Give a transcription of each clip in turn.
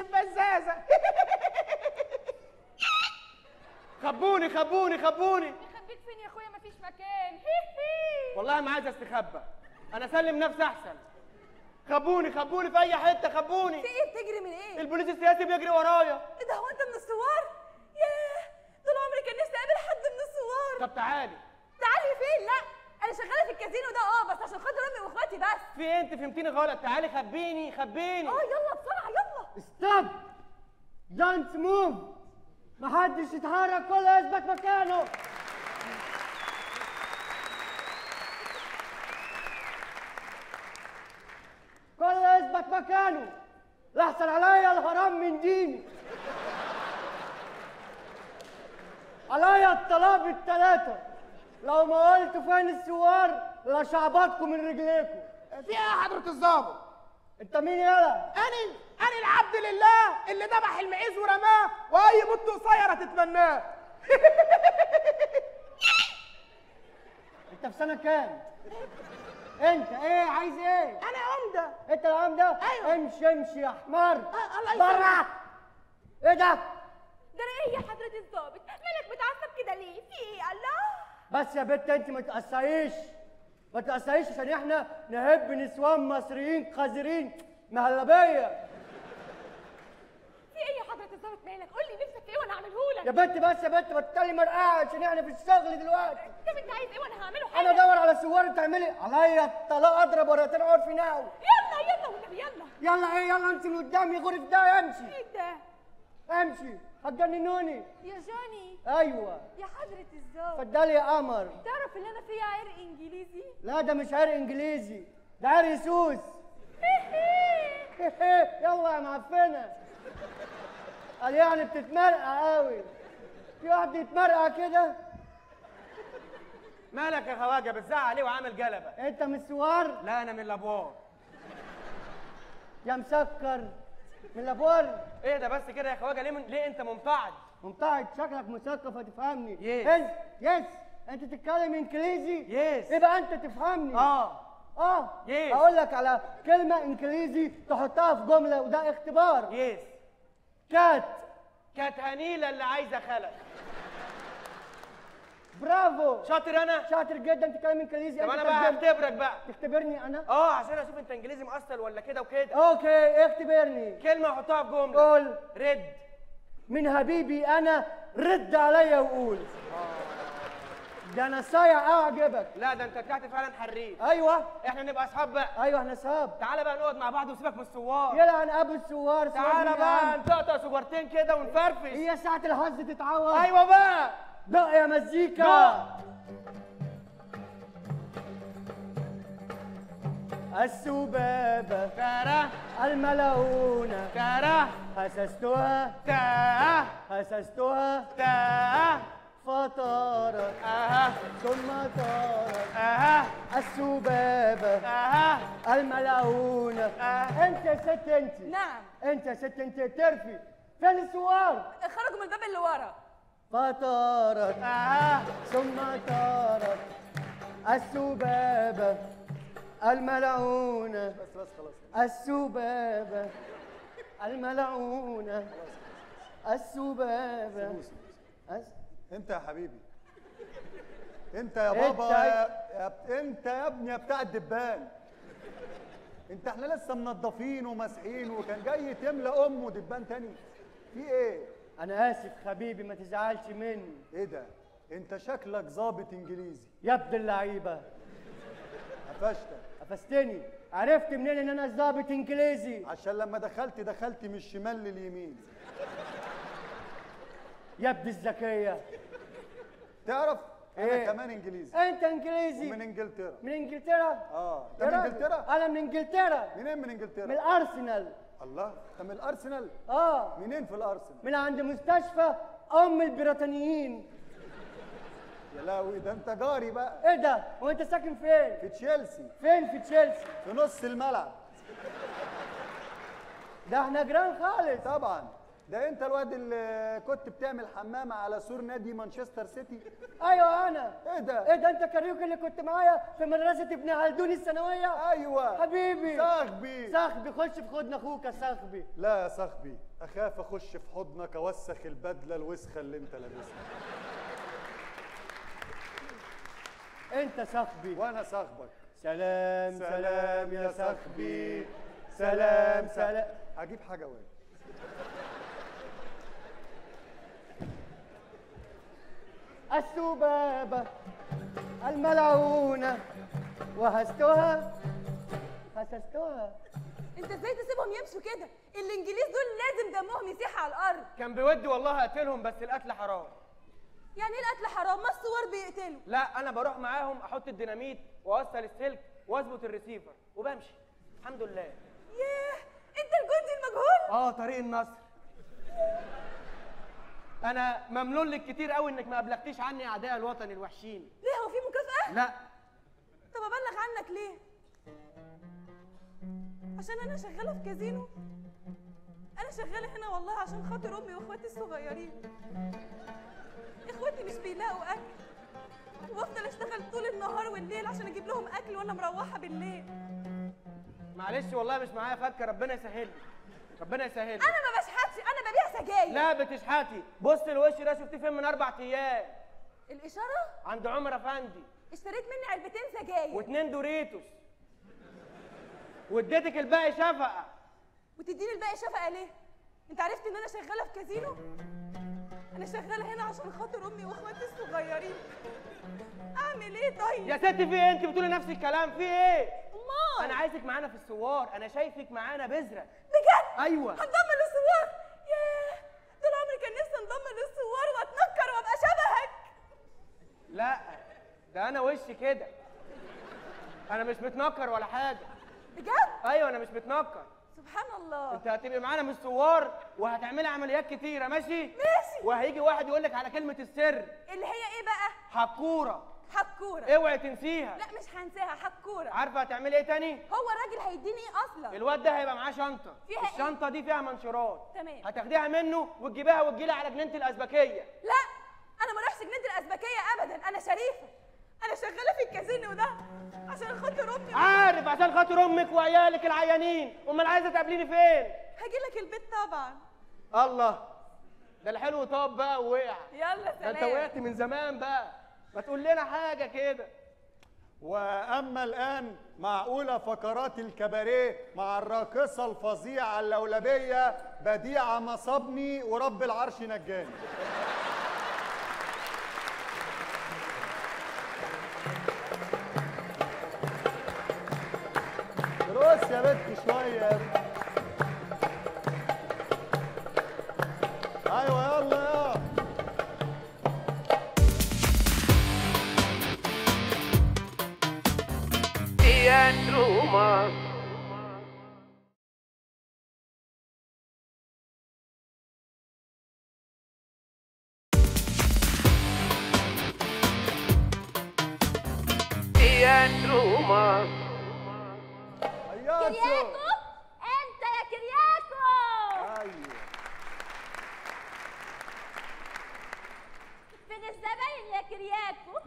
بزازة. خبوني خبوني خبوني. نخبيك فين يا اخويا؟ مفيش مكان. والله ما عايز استخبى، انا اسلم نفسي احسن. خبوني خبوني في اي حته خبوني. في ايه؟ بتجري من ايه؟ البوليس السياسي بيجري ورايا. ايه ده، هو انت من الثوار؟ ياه، طول عمري كان نفسي اقابل حد من الثوار. طب تعالي. تعالي فين؟ لا انا شغاله في الكازينو ده، بس عشان خاطر امي واخواتي بس. في انت فهمتيني غلط، تعالي خبيني خبيني. يلا بسرعه يلا. ستوب، دانت موف، محدش يتحرك، كله يثبت مكانه. كله يثبت مكانه، لا يحصل عليا الحرام من ديني. عليا الطلاب الثلاثه، لو ما قلت فين الثوار لشعباتكم من رجليكم. في ايه يا حضرة الظابط؟ انت مين يالا؟ انا العبد لله اللي ذبح المعيز ورماه، واي مدة قصيرة تتمناه. انت في سنة كام؟ انت ايه عايز ايه؟ انا عمدة. انت العمدة؟ ايوه. امشي امشي يا حمار. الله يسلمك. ايه ده؟ ده ايه يا حضرة الظابط؟ مالك متعصب كده ليه؟ في ايه؟ الله، بس يا بت انت ما تقصيش ما تقصيش، عشان احنا نهب نسوان مصريين خازرين مهلبيه. في ايه يا حضرة الظابط مالك؟ قول لي نفسك ايه وانا هعملهولك. يا بت بس يا بت بطلي مرقعه، عشان احنا في الشغل دلوقتي. طب انت عايز ايه وانا هعمله حاجه؟ انا ادور على سوار تعملي عليا الطلاق، اضرب ورقتين عرفي ناوي. يلا يلا والنبي يلا. يلا ايه؟ يلا انت اللي قدامي غرف ده. امشي. ايه ده؟ امشي هتجننوني يا جوني. ايوه يا حضرة الزوج. اتفضلي يا قمر. تعرف ان انا فيا عرق انجليزي؟ لا ده مش عرق انجليزي، ده عرق سوس. يلا يا معفنه. قال يعني بتتمرقع قوي؟ في واحد بيتمرقع كده. مالك يا خواجه بتزعق عليه وعامل جلبه؟ انت من السوار؟ لا انا من الابوار. يا مسكر من الابوار. ايه ده بس كده يا خواجه؟ ليه انت ممتعض؟ ممتعض شكلك مثقف هتفهمني. يس يس انت تتكلم انجليزي؟ يس. يبقى انت تفهمني. يس. هقول لك على كلمه انجليزي تحطها في جمله وده اختبار. يس. كات هنيله اللي عايزه خلق. برافو. شاطر انا؟ شاطر جدا تتكلم انجليزي. طب انا بقى هختبرك بقى. تختبرني انا؟ عشان اشوف انت انجليزي مؤصل ولا كده وكده. اوكي اختبرني. كلمه احطها في جمله. قول. رد. من حبيبي انا رد عليا وقول. ده انا صايع اعجبك. لا ده انت بتاعت فعلا حريف. ايوه احنا نبقى اصحاب بقى. ايوه احنا اصحاب. تعالى بقى نقعد مع بعض وسيبك من الثوار. يلعن ابو الثوار. تعالى بقى نطقطق سجارتين كده ونفرفش. هي ساعه الحظ تتعوض. ايوه بقى دق يا مزيكا. السبابة كره، الملعونة كره، حسستها تاه، حسستها تاه، فطارت اها ثم طارت اها. السبابة اها، الملعونة اها. انت يا ست انت. نعم. انت يا ست انت ترفي فين السوار؟ خرجوا من الباب اللي ورا. فطارت ثم طارت. السبابة الملعونة. بس خلاص. السبابة الملعونة. السبابة. امتى يا حبيبي؟ امتى يا بابا؟ امتى يا ابني يا بتاع الدبان؟ انت احنا لسه منضفين ومسحين وكان جاي تملى امه دبان تاني. في ايه؟ أنا آسف حبيبي ما تزعلش مني. إيه ده؟ أنت شكلك ظابط إنجليزي. يا ابن اللعيبة. قفشتك. قفشتني، عرفت منين إن أنا ظابط إنجليزي؟ عشان لما دخلت من الشمال لليمين. يا ابن الذكية. تعرف؟ أنا إيه؟ كمان إنجليزي. أنت إنجليزي؟ ومن إنجلترا. من إنجلترا؟ أنت من إنجلترا؟ أنا من إنجلترا. منين من إنجلترا؟ من الأرسنال. الله، انت من الارسنال؟ منين في الارسنال؟ من عند مستشفى ام البريطانيين. يا لهوي ده انت جاري بقى. ايه ده؟ وانت ساكن فين؟ في تشيلسي. فين في تشيلسي؟ في نص الملعب. ده احنا جيران خالص. طبعا. ده انت الواد اللي كنت بتعمل حمامه على سور نادي مانشستر سيتي؟ ايوه انا. ايه ده؟ ايه ده انت كاريوكي اللي كنت معايا في مدرسه ابن خلدون الثانويه؟ ايوه حبيبي صاحبي. صاحبي خش في حضن اخوك يا صاحبي. لا يا صاحبي اخاف اخش في حضنك اوسخ البدله الوسخه اللي انت لابسها. انت صاحبي وانا صاحبك. سلام سلام يا صاحبي. سلام سلام. اجيب حاجه وين؟ السبابة الملعونة وهستها هسستها. انت ازاي تسيبهم يمشوا كده؟ الانجليز دول لازم دمهم يسيح على الارض. كان بودي والله اقتلهم بس القتل حرام. يعني ايه القتل حرام؟ ما الثوار بيقتلوا. لا انا بروح معاهم احط الديناميت واوصل السلك واظبط الريسيفر وبمشي الحمد لله. ياه انت الجندي المجهول؟ اه طريق النصر. أنا ممنون لك كتير قوي إنك ما أبلغتيش عني أعداء الوطن الوحشين. ليه هو في مكافأة؟ لا. طب أبلغ عنك ليه؟ عشان أنا شغالة في كازينو؟ أنا شغالة هنا والله عشان خاطر أمي وإخواتي الصغيرين. إخواتي مش بيلاقوا أكل. وأفضل أشتغل طول النهار والليل عشان أجيب لهم أكل وأنا مروحة بالليل. معلش والله مش معايا فكة. ربنا يسهل لي. ربنا يسهل. انا ما بشحتش، انا ببيع سجاير. لا بتشحتي. بص الوش ده شفتيه فين من 4 ايام؟ الاشاره عند عمر افندي. اشتريت مني 2 علبتين سجاير و2 دوريتوس واديتك الباقي شفقه. وتديني الباقي شفقه ليه؟ انت عرفت ان انا شغاله في كازينو؟ انا شغاله هنا عشان خاطر امي واخواتي الصغيرين. اعمل ايه طيب؟ يا ستي في ايه؟ انت بتقولي نفس الكلام. في ايه؟ انا عايزك معانا في الثوار. انا شايفك معانا بذره بجد. ايوه هنضم للثوار. ياه طول عمري كان نفسي انضم للثوار واتنكر وابقى شبهك. لا ده انا وشي كده. انا مش متنكر ولا حاجه بجد. ايوه انا مش متنكر. سبحان الله. انت هتبقي معانا من الثوار وهتعملي عمليات كتيره. ماشي ماشي. وهيجي واحد يقول لك على كلمه السر اللي هي ايه بقى؟ حكوره. حكوره. اوعي تنسيها. لا مش هنساها. حكوره. عارفه هتعملي ايه تاني؟ هو الراجل هيديني ايه اصلا؟ الواد ده هيبقى معاه شنطه. فيها الشنطه دي فيها منشورات. تمام. هتاخديها منه وتجيبيها وتجيلي على جنينه الازبكيه. لا انا ما اروحش جنينه الازبكيه ابدا. انا شريفه. انا شغاله في الكازينو ده عشان خاطر امي. عارف عشان خاطر امك وعيالك العيانين. امال عايزه تقابليني فين؟ هاجي لك البيت طبعا. الله ده الحلو. طب بقى ووقع. يلا سلام. انت وقعت من زمان بقى. ما تقول لنا حاجة كده. وأما الآن معقولة فقرات الكباريه مع الراقصة الفظيعة اللولبية بديعة مصابني ورب العرش نجاني. رقص يا بنت شوية يا بنت. أيوة يلا. Roma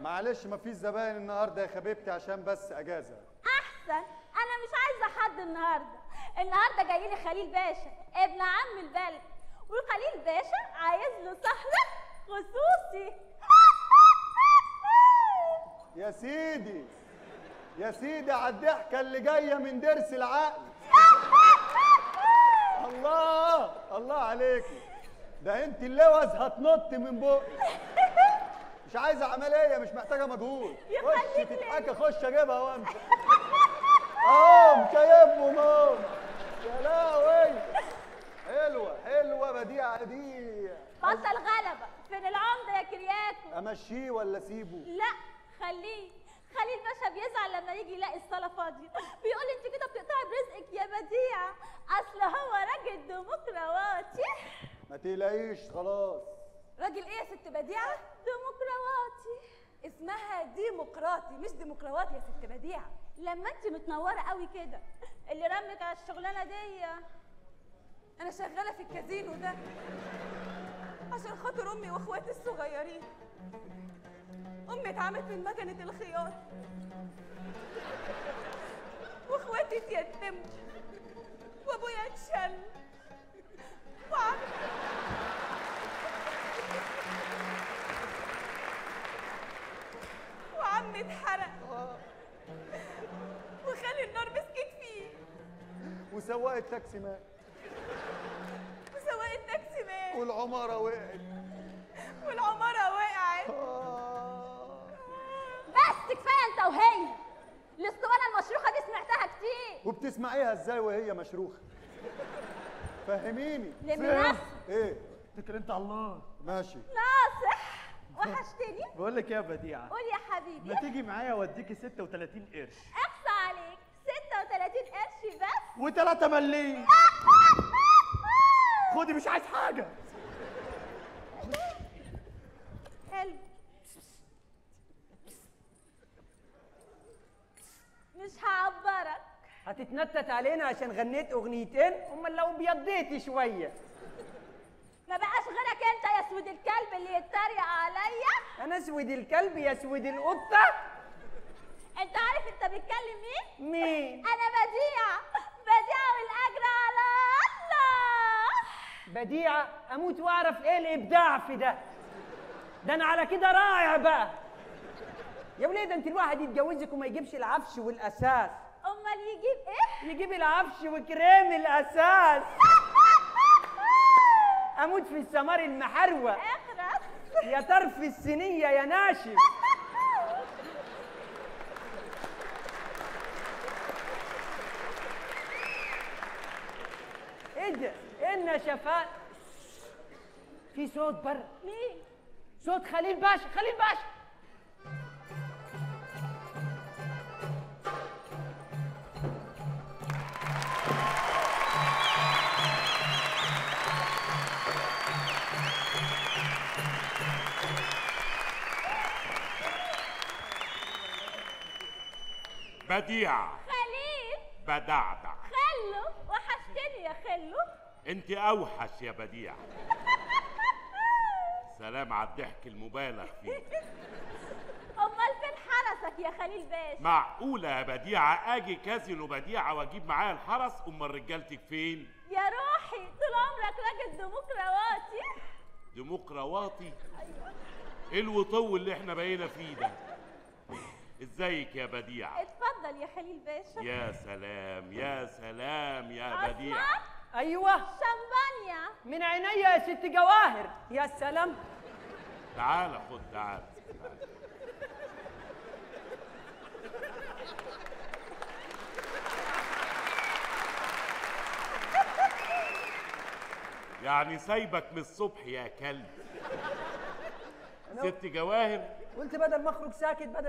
معلش مفيش زباين النهارده يا حبيبتي عشان بس اجازه. احسن. انا مش عايزه حد النهارده. النهارده جاي لي خليل باشا ابن عم البلد، وخليل باشا عايز له صحن خصوصي. يا سيدي يا سيدي على الضحكه اللي جايه من درس العقل. الله الله عليكي. ده انت اللوز هتنط من بقك. مش عايزه عمليه، مش محتاجه مجهود. خش تتحكى. خش اجيبها وامشي. قوم جايبهم اهو. يا لهوي حلوه حلوه بديعه دي. بطل غلبه. فين العمده يا كرياكو؟ امشيه ولا اسيبه؟ لا خليه. خليل باشا بيزعل لما يجي يلاقي الصاله فاضيه. بيقول لي انت كده بتقطعي برزقك يا بديعه. اصل هو راجل ديمقراطي. ما تقلقيش خلاص. راجل ايه يا ست بديعه؟ ديمقراطي. اسمها ديمقراطي مش ديمقراطي يا ست بديعه. لما انت متنوره قوي كده اللي رمك على الشغلانه دي أنا شغالة في الكازينو ده عشان خاطر أمي وأخواتي الصغيرين. أمي اتعمت من مكنة الخياط وأخواتي اتيتموا وأبويا اتشل وعمي اتحرق وخلي النار مسكت فيه وسواق التاكسي مات والعمارة وقعت بس كفاية انت وهي الاسطوانة المشروخة دي سمعتها كتير. وبتسمعيها ازاي وهي مشروخة؟ فهميني. لمناسبة ايه؟ اتكل انت على الله. ماشي ناصح وحشتني. بقول لك يا بديعة. قول يا حبيبي. ما تيجي معايا اوديكي 36 قرش. اقصى عليك 36 قرش بس وتلاتة مليم. خدي مش عايز حاجة. حلو. مش هعبرك. هتتنطط علينا عشان غنيت اغنيتين؟ امال لو بيضيتي شوية. ما بقاش غيرك انت يا اسود الكلب اللي يتريق عليا. انا اسود الكلب يا اسود القطة؟ انت عارف انت بتكلم مين؟ مين؟ انا بديعة. بديعة والاجر على بديعة. اموت واعرف ايه الابداع في ده. ده انا على كده رائع بقى يا وليه. ده انت الواحد يتجوزك وما يجيبش العفش والاساس. امال يجيب ايه؟ يجيب العفش وكريم الاساس. اموت في السمار المحروة. اخرس يا طرف السنية يا ناشف. ايه ده؟ إن شفاء في صوت بره. مين؟ صوت خليل باشا. خليل باشا بديع. خليل بدعدع. خلو وحشتني يا خلو. انت اوحش يا بديع. سلام على الضحك المبالغ فيه. امال فين حرسك يا خليل باشا؟ معقوله يا بديعه اجي كازينو بديعه واجيب معايا الحرس؟ امال رجالتك فين؟ يا روحي طول عمرك راجل ديمقراطي. ديمقراطي؟ ايوه. ايه الوطو اللي احنا بقينا فيه ده؟ ازيك يا بديعه؟ اتفضل يا خليل باشا. يا سلام يا سلام يا بديعه. ايوه شمبانيا من عينيا يا ست جواهر. يا سلام. تعال خد تعال. يعني سايبك من الصبح يا كلب. ست جواهر قلت بدل ما اخرج ساكت بدل